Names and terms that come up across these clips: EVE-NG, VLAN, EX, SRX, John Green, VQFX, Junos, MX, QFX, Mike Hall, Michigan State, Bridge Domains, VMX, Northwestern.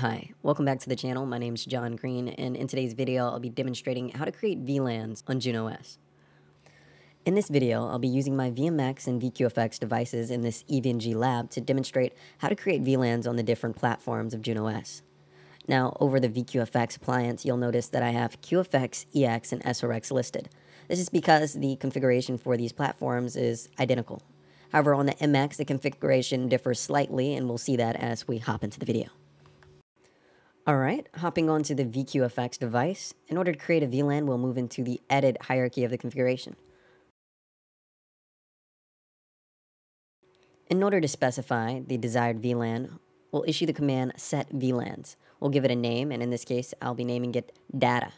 Hi, welcome back to the channel. My name's John Green, and in today's video, I'll be demonstrating how to create VLANs on JunOS. In this video, I'll be using my VMX and VQFX devices in this EVE-NG lab to demonstrate how to create VLANs on the different platforms of JunOS. Now, over the VQFX appliance, you'll notice that I have QFX, EX, and SRX listed. This is because the configuration for these platforms is identical. However, on the MX, the configuration differs slightly, and we'll see that as we hop into the video. Alright, hopping onto the VQFX device, in order to create a VLAN, we'll move into the edit hierarchy of the configuration. In order to specify the desired VLAN, we'll issue the command set VLANs. We'll give it a name, and in this case, I'll be naming it data.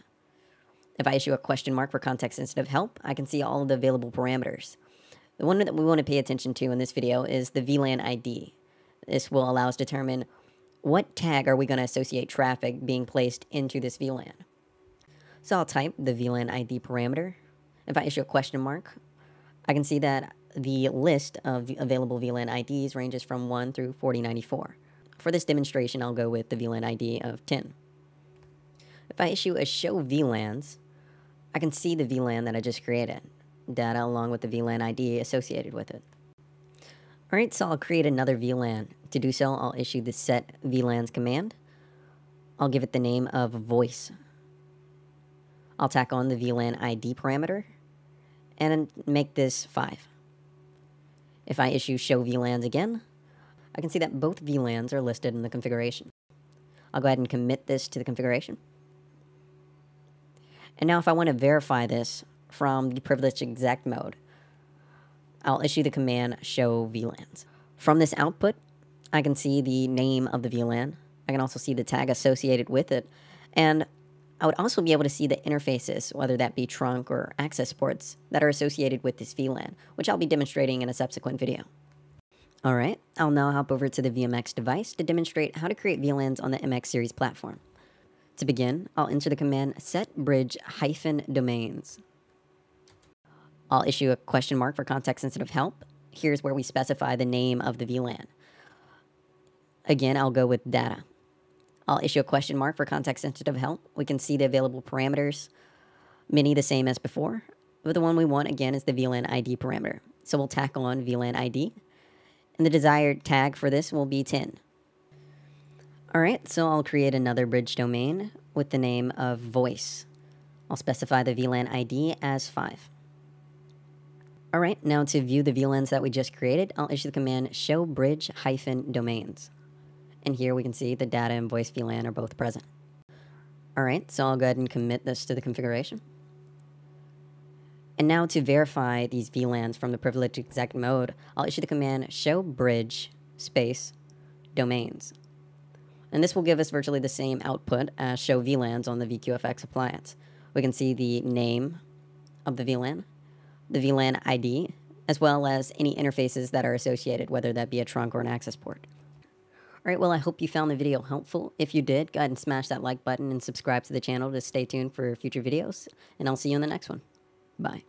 If I issue a question mark for context instead of help, I can see all the available parameters. The one that we want to pay attention to in this video is the VLAN ID. This will allow us to determine what tag are we going to associate traffic being placed into this VLAN. So I'll type the VLAN ID parameter. If I issue a question mark, I can see that the list of available VLAN IDs ranges from 1 through 4094. For this demonstration, I'll go with the VLAN ID of 10. If I issue a show VLANs, I can see the VLAN that I just created, data along with the VLAN ID associated with it. Alright, so I'll create another VLAN. To do so, I'll issue the set VLANs command. I'll give it the name of voice. I'll tack on the VLAN ID parameter and make this 5. If I issue show VLANs again, I can see that both VLANs are listed in the configuration. I'll go ahead and commit this to the configuration. And now if I want to verify this from the privileged exec mode, I'll issue the command show VLANs. From this output, I can see the name of the VLAN. I can also see the tag associated with it. And I would also be able to see the interfaces, whether that be trunk or access ports, that are associated with this VLAN, which I'll be demonstrating in a subsequent video. All right, I'll now hop over to the VMX device to demonstrate how to create VLANs on the MX series platform. To begin, I'll enter the command set bridge-domains. I'll issue a question mark for context instead of help. Here's where we specify the name of the VLAN. Again, I'll go with data. I'll issue a question mark for context instead of help. We can see the available parameters, many the same as before, but the one we want again is the VLAN ID parameter. So we'll tack on VLAN ID, and the desired tag for this will be 10. All right, so I'll create another bridge domain with the name of voice. I'll specify the VLAN ID as 5. Alright, now to view the VLANs that we just created, I'll issue the command show bridge-domains. And here we can see the data and voice VLAN are both present. Alright, so I'll go ahead and commit this to the configuration. And now to verify these VLANs from the privileged exec mode, I'll issue the command show bridge-domains. And this will give us virtually the same output as show VLANs on the VQFX appliance. We can see the name of the VLAN, the VLAN ID, as well as any interfaces that are associated, whether that be a trunk or an access port. Alright, well I hope you found the video helpful. If you did, go ahead and smash that like button and subscribe to the channel to stay tuned for future videos, and I'll see you in the next one. Bye.